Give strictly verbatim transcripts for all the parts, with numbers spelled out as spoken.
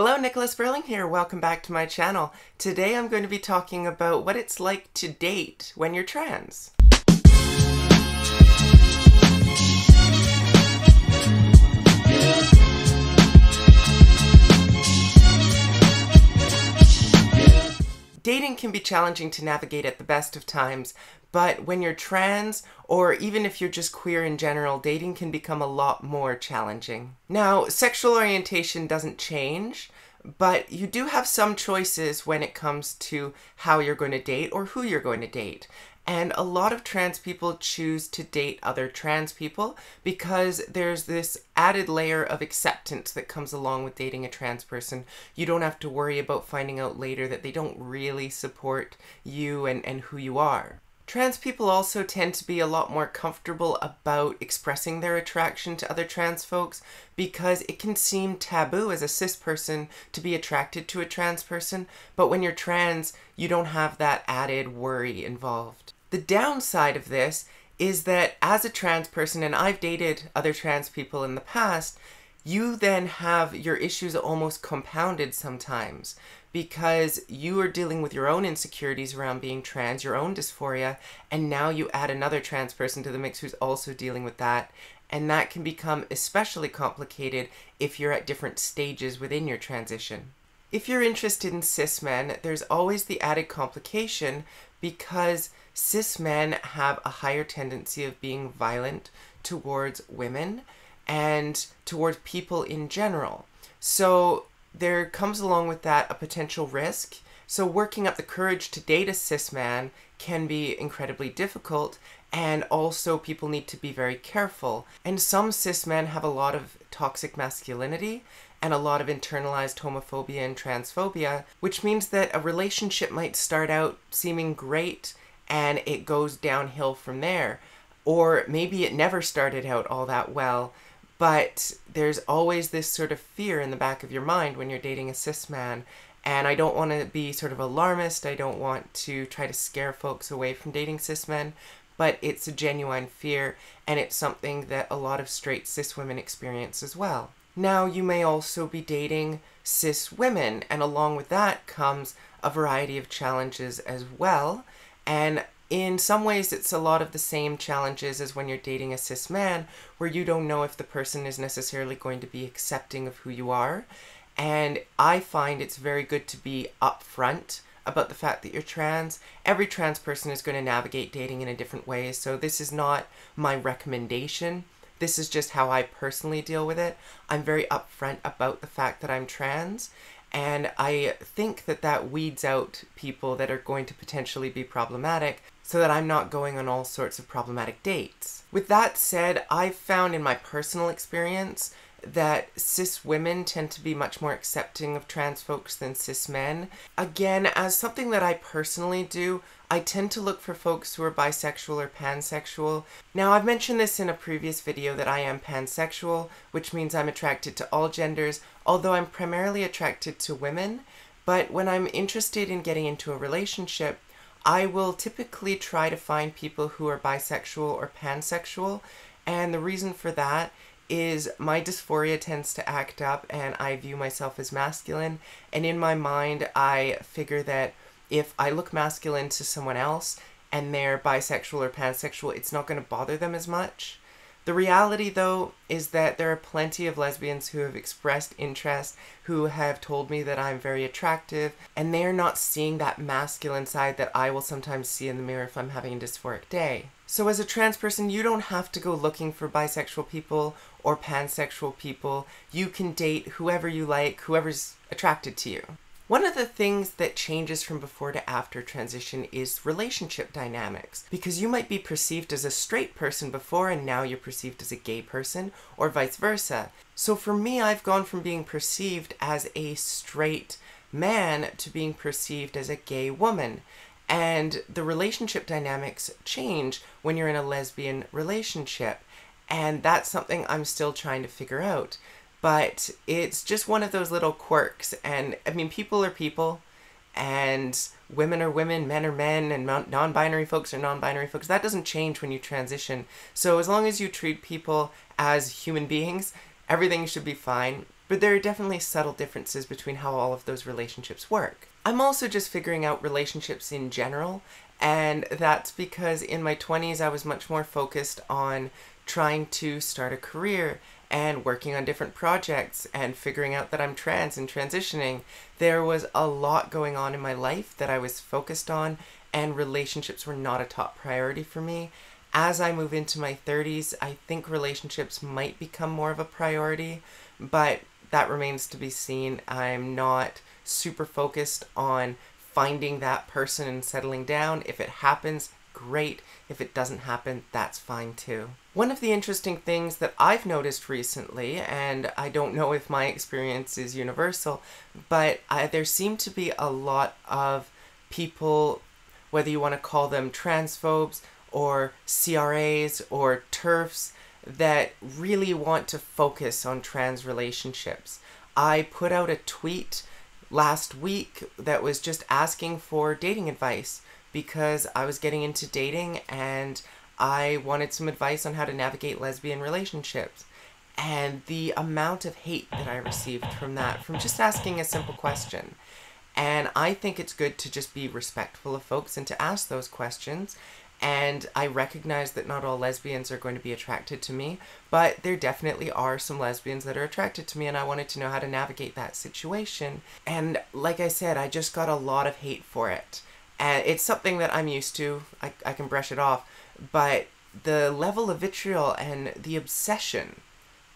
Hello, Nicola Spurling here. Welcome back to my channel. Today I'm going to be talking about what it's like to date when you're trans. Dating can be challenging to navigate at the best of times, but when you're trans, or even if you're just queer in general, dating can become a lot more challenging. Now, sexual orientation doesn't change, but you do have some choices when it comes to how you're going to date or who you're going to date. And a lot of trans people choose to date other trans people because there's this added layer of acceptance that comes along with dating a trans person. You don't have to worry about finding out later that they don't really support you and, and who you are. Trans people also tend to be a lot more comfortable about expressing their attraction to other trans folks because it can seem taboo as a cis person to be attracted to a trans person, but when you're trans, you don't have that added worry involved. The downside of this is that as a trans person, and I've dated other trans people in the past, you then have your issues almost compounded sometimes because you are dealing with your own insecurities around being trans, your own dysphoria, and now you add another trans person to the mix who's also dealing with that, and that can become especially complicated if you're at different stages within your transition. If you're interested in cis men, there's always the added complication because cis men have a higher tendency of being violent towards women and towards people in general. So there comes along with that a potential risk. So working up the courage to date a cis man can be incredibly difficult, and also people need to be very careful. And some cis men have a lot of toxic masculinity and a lot of internalized homophobia and transphobia, which means that a relationship might start out seeming great and it goes downhill from there. Or maybe it never started out all that well, but there's always this sort of fear in the back of your mind when you're dating a cis man. And I don't want to be sort of alarmist. I don't want to try to scare folks away from dating cis men, but it's a genuine fear. And it's something that a lot of straight cis women experience as well. Now, you may also be dating cis women. And along with that comes a variety of challenges as well. And in some ways, it's a lot of the same challenges as when you're dating a cis man, where you don't know if the person is necessarily going to be accepting of who you are. And I find it's very good to be upfront about the fact that you're trans. Every trans person is going to navigate dating in a different way, so this is not my recommendation. This is just how I personally deal with it. I'm very upfront about the fact that I'm trans. And I think that that weeds out people that are going to potentially be problematic so that I'm not going on all sorts of problematic dates. With that said, I've found in my personal experience that cis women tend to be much more accepting of trans folks than cis men. Again, as something that I personally do, I tend to look for folks who are bisexual or pansexual. Now, I've mentioned this in a previous video that I am pansexual, which means I'm attracted to all genders, although I'm primarily attracted to women. But when I'm interested in getting into a relationship, I will typically try to find people who are bisexual or pansexual. And the reason for that is my dysphoria tends to act up and I view myself as masculine. And in my mind, I figure that if I look masculine to someone else and they're bisexual or pansexual, it's not going to bother them as much. The reality, though, is that there are plenty of lesbians who have expressed interest, who have told me that I'm very attractive, and they are not seeing that masculine side that I will sometimes see in the mirror if I'm having a dysphoric day. So as a trans person, you don't have to go looking for bisexual people or pansexual people. You can date whoever you like, whoever's attracted to you. One of the things that changes from before to after transition is relationship dynamics, because you might be perceived as a straight person before and now you're perceived as a gay person, or vice versa. So for me, I've gone from being perceived as a straight man to being perceived as a gay woman. And the relationship dynamics change when you're in a lesbian relationship. And that's something I'm still trying to figure out. But it's just one of those little quirks. And I mean, people are people, and women are women, men are men, and non-binary folks are non-binary folks. That doesn't change when you transition. So as long as you treat people as human beings, everything should be fine. but there are definitely subtle differences between how all of those relationships work. I'm also just figuring out relationships in general, and that's because in my twenties I was much more focused on trying to start a career and working on different projects and figuring out that I'm trans and transitioning. There was a lot going on in my life that I was focused on, and relationships were not a top priority for me. As I move into my thirties, I think relationships might become more of a priority, but that remains to be seen. I'm not super focused on finding that person and settling down. If it happens, great. If it doesn't happen, that's fine too. One of the interesting things that I've noticed recently, and I don't know if my experience is universal, but I, there seem to be a lot of people, whether you want to call them transphobes or C R As or TERFs, that really want to focus on trans relationships. I put out a tweet last week that was just asking for dating advice because I was getting into dating and I wanted some advice on how to navigate lesbian relationships. And the amount of hate that I received from that, from just asking a simple question. And I think it's good to just be respectful of folks and to ask those questions. And I recognize that not all lesbians are going to be attracted to me, but there definitely are some lesbians that are attracted to me, and I wanted to know how to navigate that situation. And like I said, I just got a lot of hate for it. And it's something that I'm used to. I, I can brush it off, but the level of vitriol and the obsession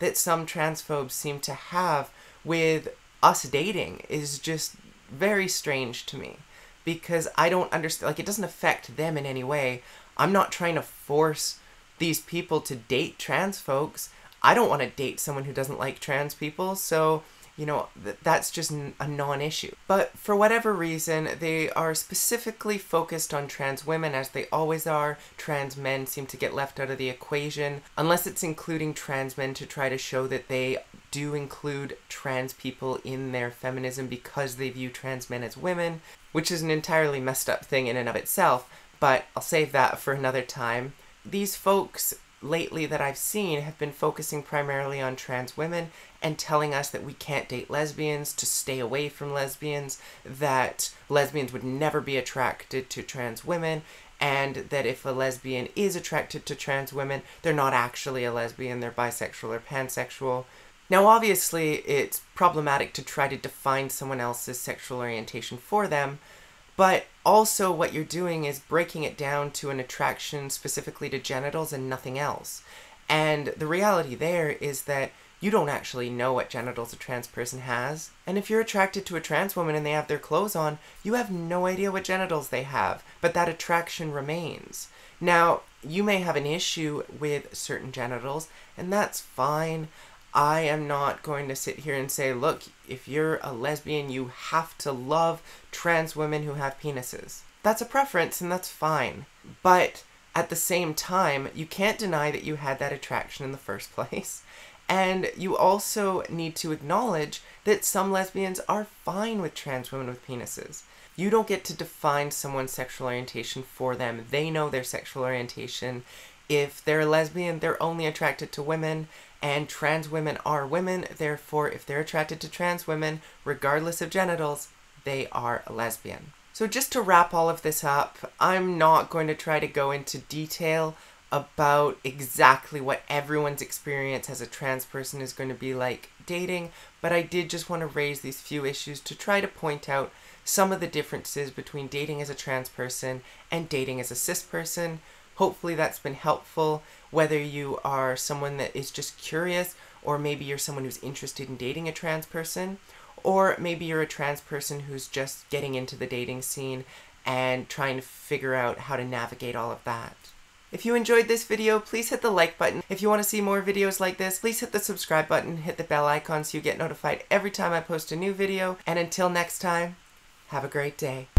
that some transphobes seem to have with us dating is just very strange to me. Because I don't understand, like, it doesn't affect them in any way. I'm not trying to force these people to date trans folks. I don't want to date someone who doesn't like trans people, so, you know, th that's just n a non-issue. But for whatever reason, they are specifically focused on trans women, as they always are. Trans men seem to get left out of the equation, unless it's including trans men to try to show that they do include trans people in their feminism because they view trans men as women, which is an entirely messed up thing in and of itself, but I'll save that for another time. These folks lately that I've seen have been focusing primarily on trans women and telling us that we can't date lesbians, to stay away from lesbians, that lesbians would never be attracted to trans women, and that if a lesbian is attracted to trans women, they're not actually a lesbian, they're bisexual or pansexual. Now, obviously, it's problematic to try to define someone else's sexual orientation for them, but also what you're doing is breaking it down to an attraction specifically to genitals and nothing else. And the reality there is that you don't actually know what genitals a trans person has. And if you're attracted to a trans woman and they have their clothes on, you have no idea what genitals they have, but that attraction remains. Now, you may have an issue with certain genitals, and that's fine. I am not going to sit here and say, look, if you're a lesbian, you have to love trans women who have penises. That's a preference, and that's fine. But at the same time, you can't deny that you had that attraction in the first place. And you also need to acknowledge that some lesbians are fine with trans women with penises. You don't get to define someone's sexual orientation for them. They know their sexual orientation. If they're a lesbian, they're only attracted to women. And trans women are women, therefore if they're attracted to trans women, regardless of genitals, they are a lesbian. So just to wrap all of this up, I'm not going to try to go into detail about exactly what everyone's experience as a trans person is going to be like dating, but I did just want to raise these few issues to try to point out some of the differences between dating as a trans person and dating as a cis person. Hopefully that's been helpful, whether you are someone that is just curious, or maybe you're someone who's interested in dating a trans person, or maybe you're a trans person who's just getting into the dating scene and trying to figure out how to navigate all of that. If you enjoyed this video, please hit the like button. If you want to see more videos like this, please hit the subscribe button, hit the bell icon so you get notified every time I post a new video, and until next time, have a great day.